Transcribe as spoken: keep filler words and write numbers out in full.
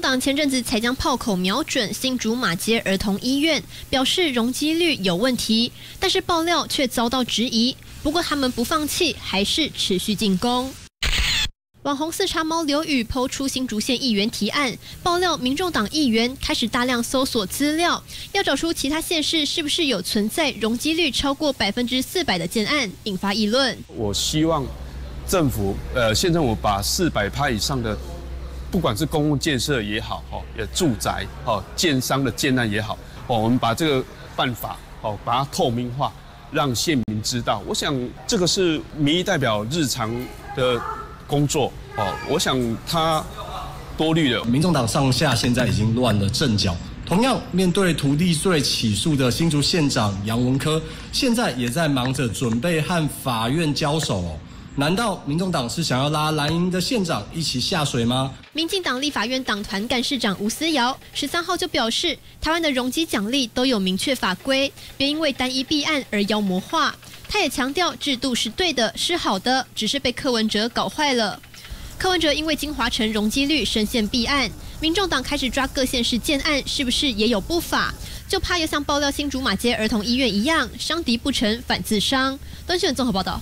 党前阵子才将炮口瞄准新竹马偕儿童医院，表示容积率有问题，但是爆料却遭到质疑。不过他们不放弃，还是持续进攻。网红四叉猫刘宇抛出新竹县议员提案，爆料民众党议员开始大量搜索资料，要找出其他县市是不是有存在容积率超过百分之四百的建案，引发议论。我希望政府呃，县政府把四百趴以上的。 不管是公共建设也好，哦，也住宅，哦，建商的建案也好，哦，我们把这个办法，哦，把它透明化，让县民知道。我想这个是民意代表日常的工作，哦，我想他多虑了。民众党上下现在已经乱了阵脚。同样面对土地税起诉的新竹县长杨文科，现在也在忙着准备和法院交手哦。 难道民众党是想要拉蓝营的县长一起下水吗？民进党立法院党团干事长吴思瑶十三号就表示，台湾的容积奖励都有明确法规，别因为单一弊案而妖魔化。他也强调，制度是对的，是好的，只是被柯文哲搞坏了。柯文哲因为金华城容积率深陷弊案，民众党开始抓各县市建案是不是也有不法，就怕又像爆料新竹马偕儿童医院一样，伤敌不成反自伤。敦讯综合报道。